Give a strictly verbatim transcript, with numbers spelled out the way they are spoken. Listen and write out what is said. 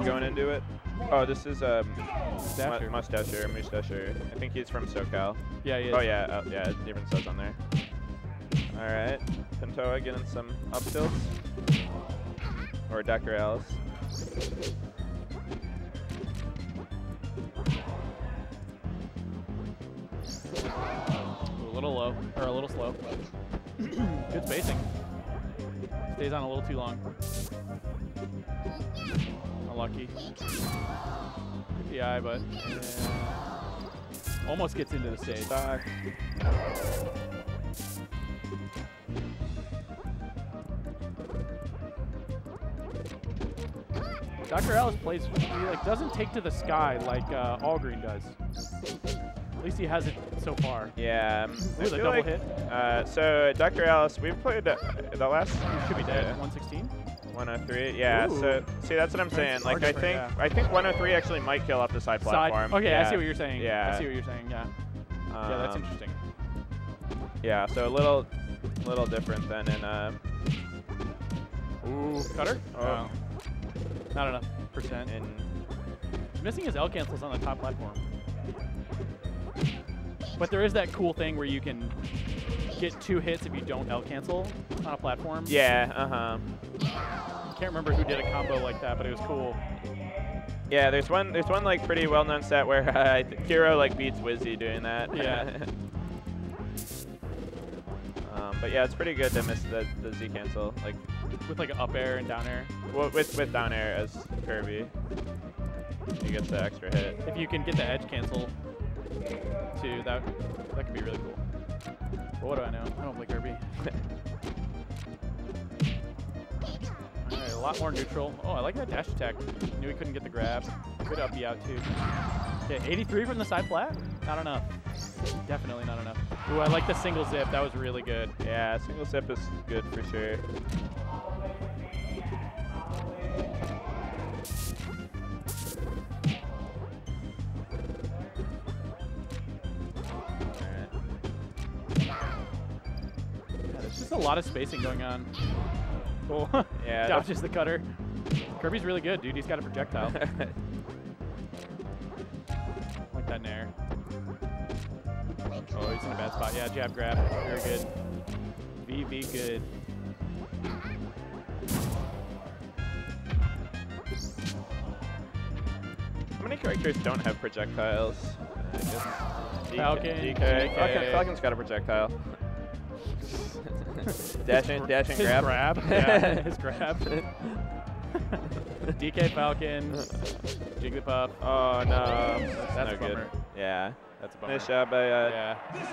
Alright, going into it. Oh, this is um, Moustacher. Moustacher, Moustacher. I think he's from SoCal. Yeah, he is. Oh, yeah, oh, yeah, different stuff on there. Alright, Pintoa getting some up tilts. Or Doctor Alice. A little low, or a little slow. Good spacing. Stays on a little too long. Unlucky. Good D I, but yeah. Almost gets into the stage. Back. Doctor Alice plays. He like doesn't take to the sky like uh, Allgreen does. At least he hasn't so far. Yeah. Um, Ooh, the double like, hit. Uh, so Doctor Alice, we played uh, the last. You should be dead. Uh, one sixteen. one oh three. Yeah. Ooh. So see, that's what I'm saying. Like I think, yeah. I think one oh three actually might kill off the side platform. Side. Okay, yeah. I see what you're saying. Yeah. I see what you're saying. Yeah. Um, yeah, that's interesting. Yeah. So a little, little different than in. Uh, Ooh, cutter. Oh. No. Not enough percent. And missing his L cancels on the top platform. But there is that cool thing where you can get two hits if you don't L-cancel on a platform. Yeah, uh-huh. I can't remember who did a combo like that, but it was cool. Yeah, there's one There's one like pretty well-known set where uh, Kiro like beats Wizzy doing that. Yeah. um, but yeah, it's pretty good to miss the, the Z-cancel. Like, with like an up air and down air? Well, with, with down air as Kirby. He gets the extra hit. If you can get the edge cancel. Too. That that could be really cool. But what do I know? I don't play Kirby. Alright, a lot more neutral. Oh, I like that dash attack. Knew he couldn't get the grab. Good up be out too. Okay, eighty-three from the side flat? Not enough. Definitely not enough. Ooh, I like the single zip. That was really good. Yeah, single zip is good for sure. A lot of spacing going on. Cool. Yeah. Dodges the cutter. Kirby's really good, dude. He's got a projectile. Like that in air. Oh, he's in a bad spot. Yeah, jab grab. Very good. V V good. How many characters don't have projectiles? Falcon. Falcon's got a projectile. Dash and dash and grab. grab. Yeah, his grab. D K Falcon. Jigglypuff. Oh no, that's, that's no good. Yeah, that's a bummer. Nice shot by. Uh, yeah.